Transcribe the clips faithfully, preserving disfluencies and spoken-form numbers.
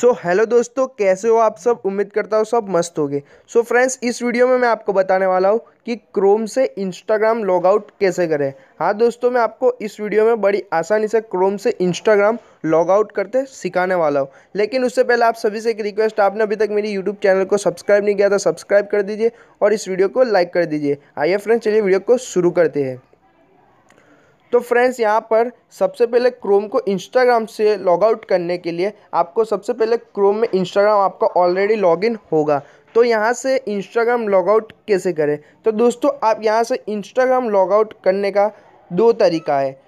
सो so, hello दोस्तों, कैसे हो आप सब। उम्मीद करता हूँ सब मस्त होंगे। सो so, फ्रेंड्स, इस वीडियो में मैं आपको बताने वाला हूँ कि क्रोम से इंस्टाग्राम लॉगआउट कैसे करें। हाँ दोस्तों, मैं आपको इस वीडियो में बड़ी आसानी से क्रोम से इंस्टाग्राम लॉगआउट करते सिखाने वाला हूँ। लेकिन उससे पहले आप सभी से एक रिक्वेस्ट, आपने अभी तक मेरी यूट्यूब चैनल को सब्सक्राइब नहीं किया तो सब्सक्राइब कर दीजिए और इस वीडियो को लाइक कर दीजिए। आइए फ्रेंड्स, चलिए वीडियो को शुरू करते हैं। तो फ्रेंड्स, यहाँ पर सबसे पहले क्रोम को इंस्टाग्राम से लॉगआउट करने के लिए आपको सबसे पहले क्रोम में इंस्टाग्राम आपका ऑलरेडी लॉगिन होगा। तो यहाँ से इंस्टाग्राम लॉगआउट कैसे करें, तो दोस्तों आप यहाँ से इंस्टाग्राम लॉगआउट करने का दो तरीका है।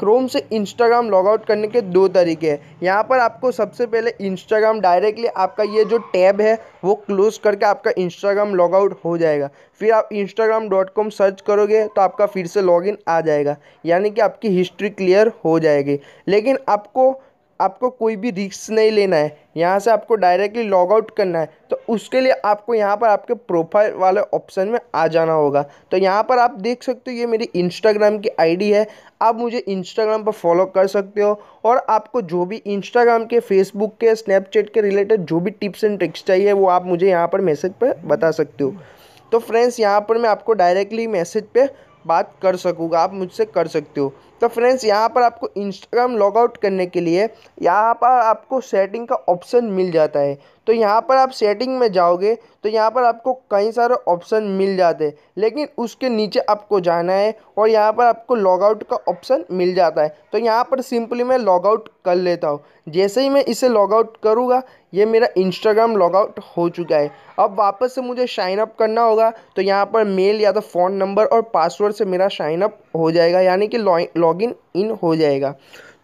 क्रोम से इंस्टाग्राम लॉगआउट करने के दो तरीके हैं। यहाँ पर आपको सबसे पहले इंस्टाग्राम डायरेक्टली आपका ये जो टैब है वो क्लोज़ करके आपका इंस्टाग्राम लॉगआउट हो जाएगा। फिर आप इंस्टाग्राम डॉट कॉम सर्च करोगे तो आपका फिर से लॉगिन आ जाएगा, यानी कि आपकी हिस्ट्री क्लियर हो जाएगी। लेकिन आपको आपको कोई भी रिस्क नहीं लेना है, यहाँ से आपको डायरेक्टली लॉगआउट करना है। तो उसके लिए आपको यहाँ पर आपके प्रोफाइल वाले ऑप्शन में आ जाना होगा। तो यहाँ पर आप देख सकते हो ये मेरी इंस्टाग्राम की आईडी है। आप मुझे इंस्टाग्राम पर फॉलो कर सकते हो और आपको जो भी इंस्टाग्राम के, फेसबुक के, स्नैपचैट के रिलेटेड जो भी टिप्स एंड ट्रिक्स चाहिए वो आप मुझे यहाँ पर मैसेज पर बता सकते हो। तो फ्रेंड्स, यहाँ पर मैं आपको डायरेक्टली मैसेज पर बात कर सकूँगा, आप मुझसे कर सकते हो। तो फ्रेंड्स, यहाँ पर आपको इंस्टाग्राम लॉगआउट करने के लिए यहाँ पर आपको सेटिंग का ऑप्शन मिल जाता है। तो यहाँ पर आप सेटिंग में जाओगे तो यहाँ पर आपको कई सारे ऑप्शन मिल जाते हैं, लेकिन उसके नीचे आपको जाना है और यहाँ पर आपको लॉगआउट का ऑप्शन मिल जाता है। तो यहाँ पर सिंपली मैं लॉगआउट कर लेता हूँ। जैसे ही मैं इसे लॉगआउट करूँगा, ये मेरा इंस्टाग्राम लॉगआउट हो चुका है। अब वापस से मुझे साइन अप करना होगा, तो यहाँ पर मेल या तो फ़ोन नंबर और पासवर्ड से मेरा साइन अप हो जाएगा, यानी कि लॉगिन इन हो जाएगा।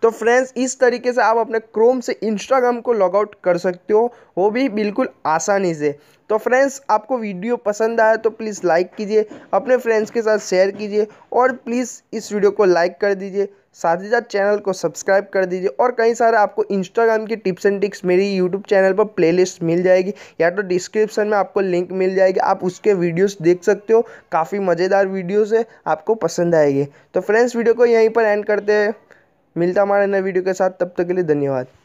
तो फ्रेंड्स, इस तरीके से आप अपने क्रोम से इंस्टाग्राम को लॉगआउट कर सकते हो, वो भी बिल्कुल आसानी से। तो फ्रेंड्स, आपको वीडियो पसंद आया तो प्लीज़ लाइक कीजिए, अपने फ्रेंड्स के साथ शेयर कीजिए और प्लीज़ इस वीडियो को लाइक कर दीजिए। साथ ही साथ चैनल को सब्सक्राइब कर दीजिए। और कई सारे आपको इंस्टाग्राम की टिप्स एंड ट्रिक्स मेरी यूट्यूब चैनल पर प्लेलिस्ट मिल जाएगी, या तो डिस्क्रिप्शन में आपको लिंक मिल जाएगी, आप उसके वीडियोस देख सकते हो। काफ़ी मज़ेदार वीडियोस है, आपको पसंद आएगी। तो फ्रेंड्स, वीडियो को यहीं पर एंड करते हैं। मिलता हमारे नए वीडियो के साथ, तब तक के लिए धन्यवाद।